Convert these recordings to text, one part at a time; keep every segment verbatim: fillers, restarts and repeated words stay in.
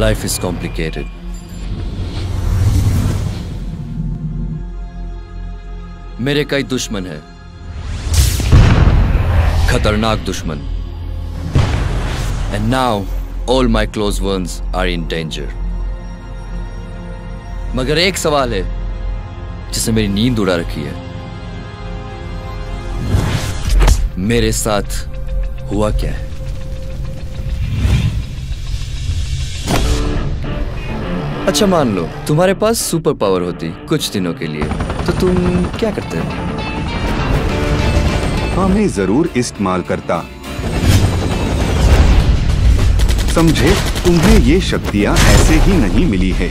Life is complicated. मेरे कई दुश्मन हैं, खतरनाक दुश्मन. And now all my close ones are in danger. मगर एक सवाल है जिसने मेरी नींद उड़ा रखी है, मेरे साथ हुआ क्या है? अच्छा, मान लो तुम्हारे पास सुपर पावर होती कुछ दिनों के लिए, तो तुम क्या करते हो? हाँ, मैं जरूर इस्तेमाल करता. समझे, तुम्हें ये शक्तियाँ ऐसे ही नहीं मिली है.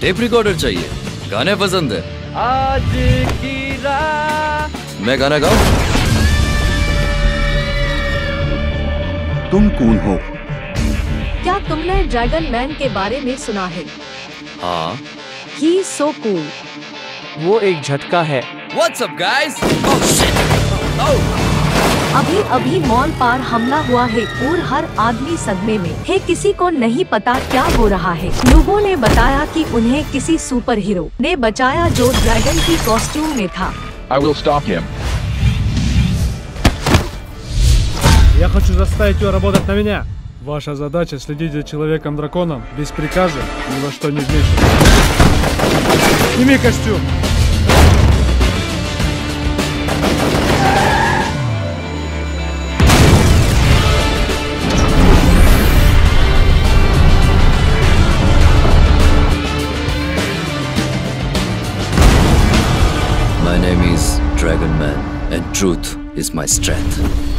टेप रिकॉर्डर चाहिए, गाने पसंद है. आज की रात मैं गाना गाऊं. तुम कौन हो? क्या तुमने ड्रैगन मैन के बारे में सुना है? हाँ. He is so cool. वो एक झटका है. What's up guys? Oh shit! Oh. अभी अभी मॉल पर हमला हुआ है और हर आदमी सदमे में है. किसी को नहीं पता क्या हो रहा है. लोगों ने बताया कि उन्हें किसी सुपर हीरो ने बचाया जो ड्रैगन की कॉस्ट्यूम में था. I will stop him. Я хочу заставить его работать на меня. Ваша задача следить за человеком-драконом без приказа, ни во что не вмешиваться. Сними костюм! My name is Dragon Man, and truth is my strength.